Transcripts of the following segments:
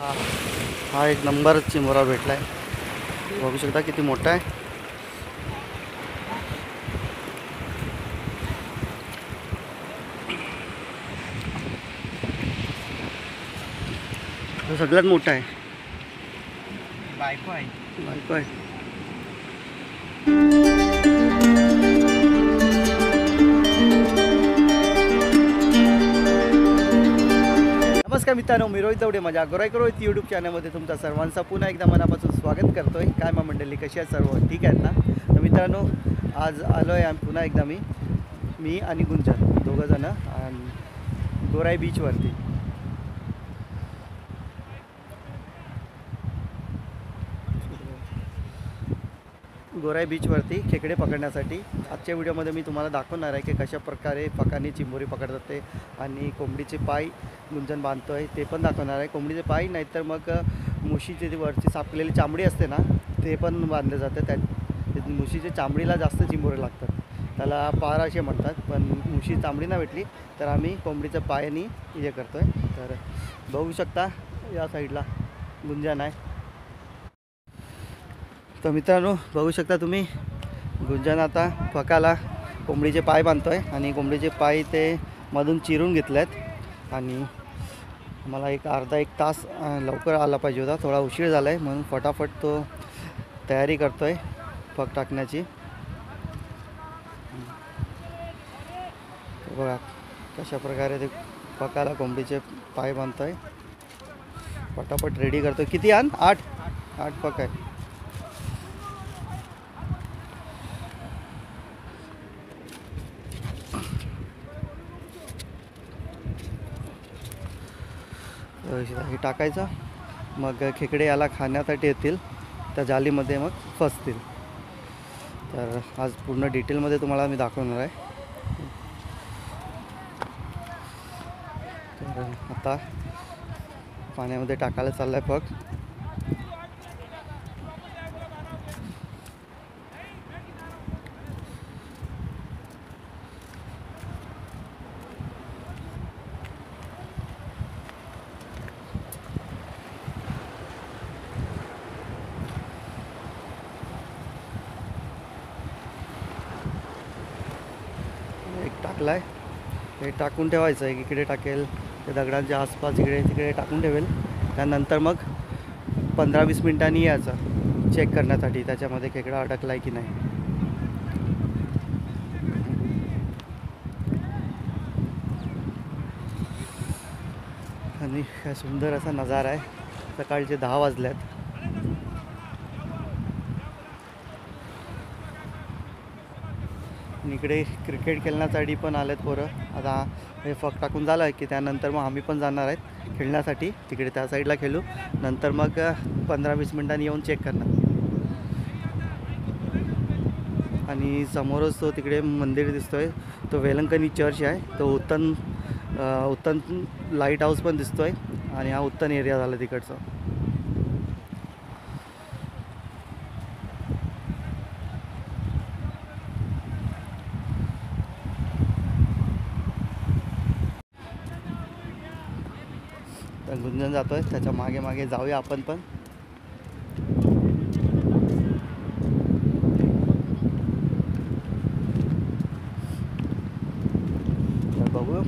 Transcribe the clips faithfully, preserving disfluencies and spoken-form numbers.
हा एक नंबर चिंबोरा भेटला आहे, बघू शकता किती मोठा आहे। हा सगळ्यात मोठा आहे। बायको आहे बायको आहे मित्रांनो, मी रोहित दवडे, माझ्या गोराईकर रोहित यूट्यूब चॅनलमध्ये तुमचा सर्वांचं पुन्हा एकदा मनापासून स्वागत करतोय। काय मग मंडळी, कशी आहे? सर्व ठीक आहेत ना? तर मित्रांनो, आज आलो आहे आम्ही पुन्हा एकदा, मी मी आणि गुंजन दोघंजणं आणि गोराई बीचवरती। गोराई बीचवरती खेकडे पकडण्यासाठी आजच्या व्हिडिओमध्ये मी तुम्हाला दाखवणार आहे की कशा प्रकारे फकानी चिंबोरी पकडतात ते, आणि कोंबडीचे पाय गुंजन बांधतो आहे ते पण दाखवणार आहे। कोंबडीचे पाय नाहीतर मग मुशीचे वरची सापलेली चामडी असते ना, ते पण बांधले जाते। त्या मुशीच्या चामडीला जास्त चिंबोरे लागतात, त्याला पार असे म्हणतात, पण मुशी चामडी ना भेटली तर आम्ही कोंबडीच्या पायाने हे करतो आहे। तर बघू शकता या साईडला गुंजन आहे। तर मित्रांनो, बघू शकता तुम्ही गुंजन आता फकाला कोंबडीचे पाय बांधतो आहे, आणि कोंबडीचे पाय ते मधून चिरून घेतले आहेत। आणि मला एक अर्धा एक तास लवकर आला पाहिजे होता, थोडा उशीर झाला आहे, म्हणून फटाफट तो तयारी करतो आहे फक टाकण्याची। बघा कशा प्रकारे ते फकाला कोंबडीचे पाय बांधतो आहे, फटाफट रेडी करतो आहे। किती आण? आठ आठ फक आहे। हे टाकायचं, मग खेकडे याला खाण्यासाठी येतील, त्या जालीमध्ये मग फसतील। तर आज पूर्ण डिटेलमध्ये तुम्हाला मी दाखवणार आहे। तर आता पाण्यामध्ये टाकायला चाललं आहे फक। टाकलाय, हे टाकून ठेवायचं आहे, इकडे टाकेल ते दगडांच्या आसपास इकडे तिकडे टाकून ठेवेल। त्यानंतर मग पंधरा वीस मिनिटांनी यायचं चेक करण्यासाठी त्याच्यामध्ये खेकडा अडकला आहे की नाही। आणि हा सुंदर असा नजारा आहे, सकाळचे दहा वाजले आहेत। इकडे क्रिकेट खेळण्यासाठी पण आलेत पोरं। आता हे फक टाकून झालं आहे की त्यानंतर मग आम्ही पण जाणार आहेत खेळण्यासाठी, तिकडे त्या साईडला खेळू, नंतर मग पंधरा वीस मिनिटांनी येऊन चेक करणार। आणि समोरच तो तिकडे मंदिर दिसतोय, तो वेलंकनी चर्च आहे, तो उत्तन उत्तन लाईट हाऊस पण दिसतोय, आणि हा उत्तन एरिया झाला तिकडचा। गुंजन जातोय, त्याच्या मागे मागे जाऊया आपण पण। बघू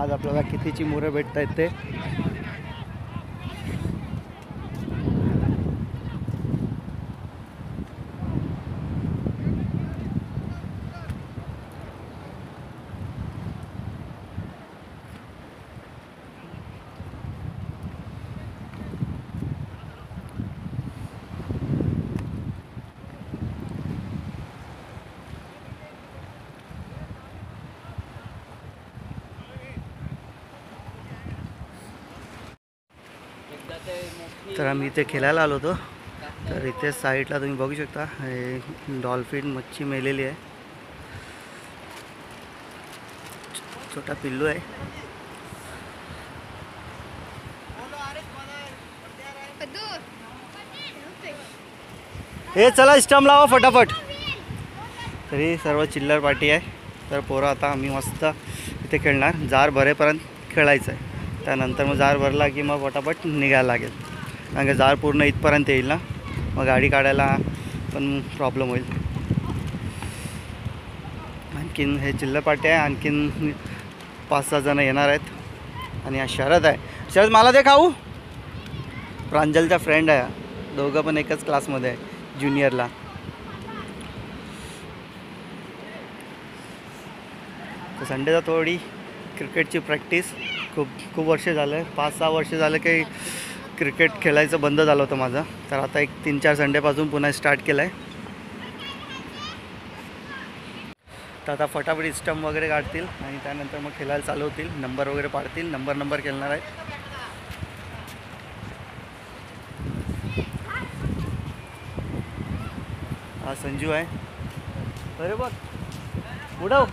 आज आपल्याला किती चिंबोरे भेटत आहेत ते। तर आम्ही इथे खेळायला आलो होतो, तर इथे साईडला तुम्ही बघू शकता हे डॉल्फिन मच्छी मेलेली आहे, छोटा पिल्लू आहे। हे चला स्टंप लावा फटाफट। तरी सर्व चिल्लर पार्टी आहे, तर पोरं आता आम्ही मस्त इथे खेळणार, जार भरेपर्यंत खेळायचं आहे, त्यानंतर मग जार भरला की मग फटाफट निघायला लागेल। कारण का जार पूर्ण इथपर्यंत येईल ना, मग गाडी काढायला पण प्रॉब्लेम होईल। आणखीन हे चिल्लरपाटे आहे, आणखीन पाच सहा जण येणार आहेत। आणि हा शरद आहे, शरद मला दे खाऊ, प्रांजलचा फ्रेंड आहे, दोघं पण एकच क्लासमध्ये आहे ज्युनियरला। तो संडेला थोडी क्रिकेटची प्रॅक्टिस, खूप खूप वर्ष झाले, पाच सहा वर्ष झाले की क्रिकेट खेळायचं बंद झालं होतं माझं, तर आता एक तीन चार संडेपासून पुन्हा स्टार्ट केलं आहे। तर आता फटाफट इस्टम वगैरे काढतील आणि त्यानंतर मग खेळायला चालू होतील, नंबर वगैरे पाडतील, नंबर नंबर खेळणार आहेत। हा संजू आहे, अरे बघ उडव।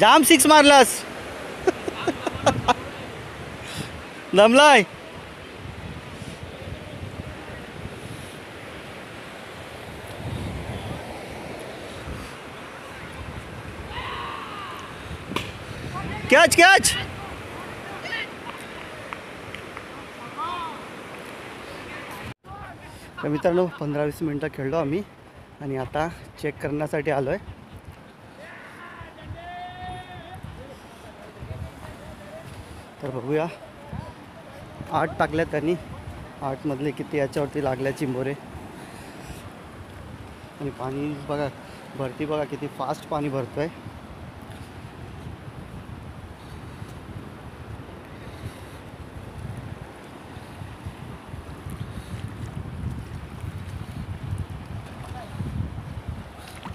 जाम सिक्स मारलास, दमलाय। कैच कैच, तर मित्रांनो पंधरा वीस मिनटं खेळलो आम्ही आणि आता चेक करण्यासाठी आलो आहे। तर बघूया आठ टाकल्या त्यांनी, आठमधले किती याच्यावरती लागल्या चिंबोरे। आणि पाणी बघा, भरती बघा किती फास्ट पाणी भरतो आहे।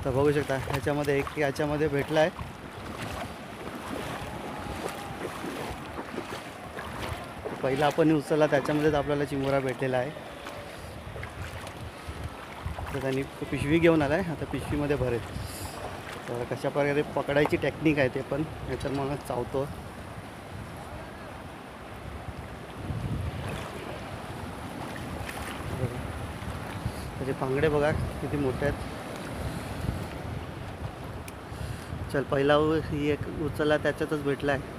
तर बघू शकता ह्याच्यामध्ये एक याच्यामध्ये भेटला आहे, पहिला आपण उचलला त्याच्यामध्येच आपल्याला चिंबोरा भेटलेला आहे। तर त्यांनी पिशवी घेऊन आला आहे, आता पिशवीमध्ये भरेल। तर कशा प्रकारे पकडायची टेक्निक आहे ते पण याच्यात मला चावतो। त्याचे पांगडे बघा किती मोठे आहेत। चल पहिला ही एक उचलला त्याच्यातच भेटला आहे।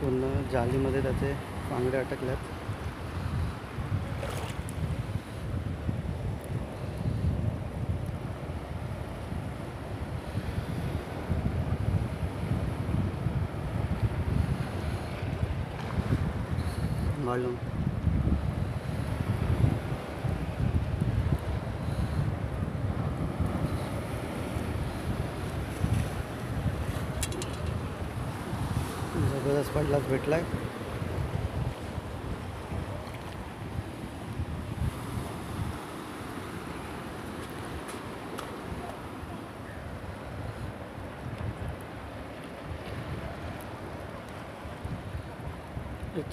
पूर्ण जालीमध्ये त्याचे पांगडे अटकल्यात। मालूम जबरदस्त पडलाच भेटला आहे।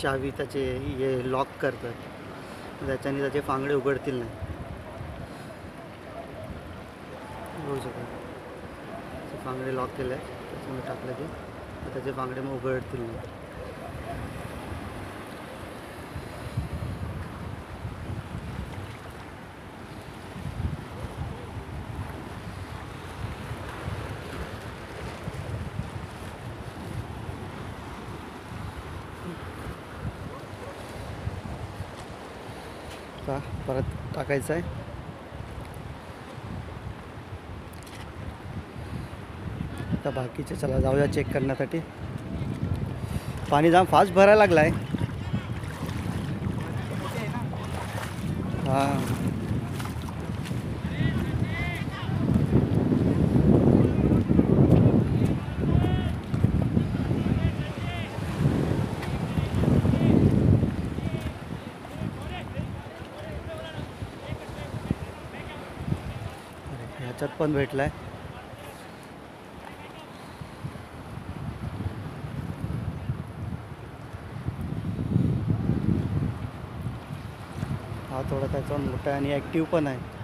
चावी त्याचे हे लॉक करतात, त्याच्याने त्याचे पांगडे उघडतील नाही। बघू शकता पांगडे लॉक केले आहेत, त्याच्यामुळे टाकलं ते त्याचे बांगडे मग उघडतील नाही। का परत टाकायचं आहे, बाकीचे चला जाऊया चेक करण्यासाठी। पाणी जाम फास्ट भरायला लागलाय। हां ह्याच्यात पण भेटलाय। थोड़ा पण मोठा आणि ॲक्टिव्ह पण आहे।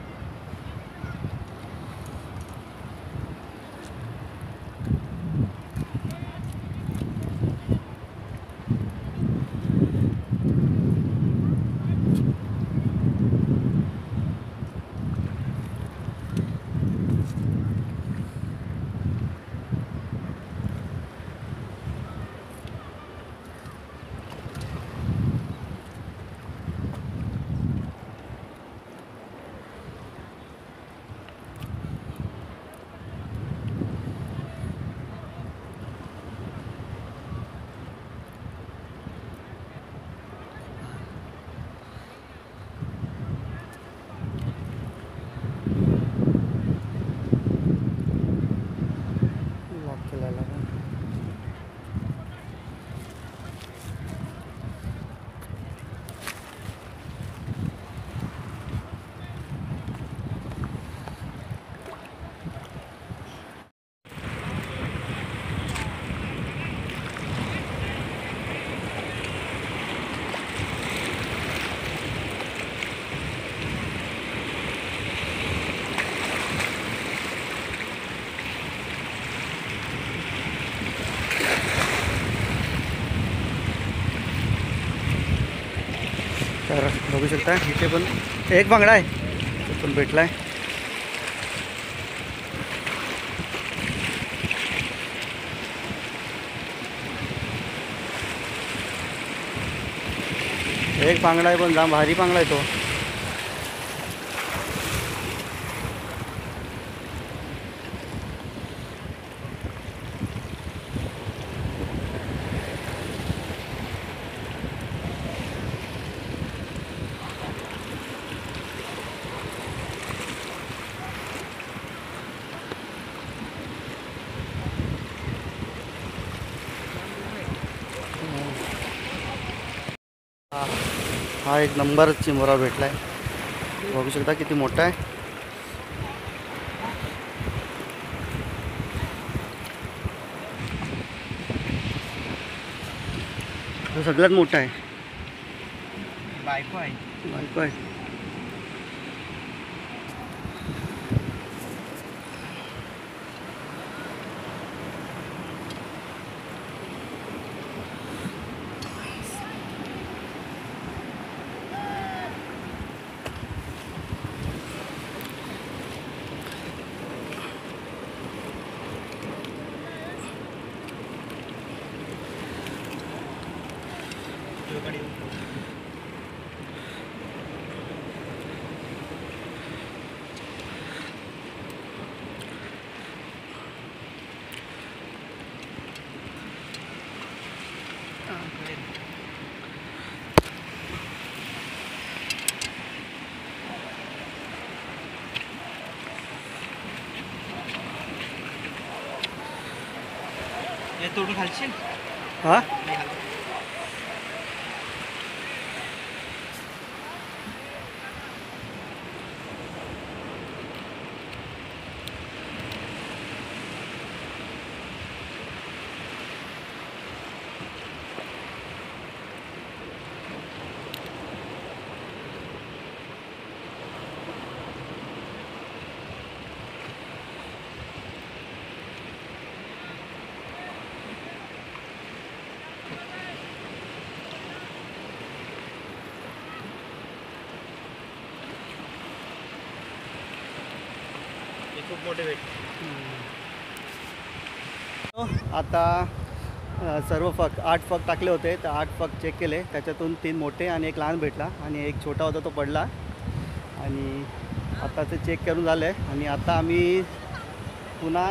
तर बघू शकता इथे पण एक बांगडा आहे तो पण भेटला आहे। एक बांगडा आहे पण जाम भारी बांगडा आहे तो। हा एक नंबर चिंबोरा भेटला आहे, बघू शकता किती मोठा आहे। तो सगळ्यात मोठा आहे। बायको आहे बायको आहे तोडून खालशील। हा आता सर्व फक आठ फक टाकले होते तो आठ फक चेक केले, त्याच्यातून तीन मोठे आणि एक लहान भेटला आणि एक छोटा होता तो पडला। आणि आता ते चेक करून झाले आणि आता आम्ही पुन्हा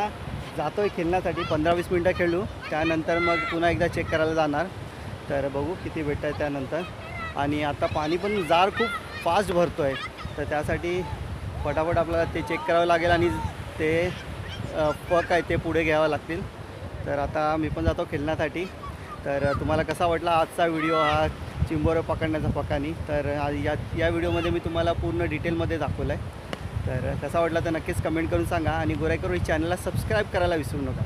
जातोय खेळण्यासाठी। पंधरा वीस मिनटं खेळू त्यानंतर मग पुन्हा एकदा चेक करायला जाणार, तर बघू किती भेटतं आहे त्यानंतर। आणि आता पाणी पण जार खूप फास्ट भरतो आहे तर त्यासाठी फटाफट आपल्याला ते चेक करावं लागेल आणि ते पक आहे ते पुढे घ्यावं लागतील। तर आता मी पण जातो खेळण्यासाठी। तर तुम्हाला कसा वाटला आजचा व्हिडिओ हा चिंबोरं पकडण्याचा पकानी, तर या या व्हिडिओमध्ये मी तुम्हाला पूर्ण डिटेलमध्ये दाखवलं आहे। तर कसा वाटला तर नक्कीच कमेंट करून सांगा आणि गोराईकर रोहित चॅनलला सबस्क्राईब करायला विसरू नका।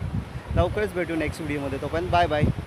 लवकरच भेटू नेक्स्ट व्हिडिओमध्ये, तोपर्यंत बाय बाय।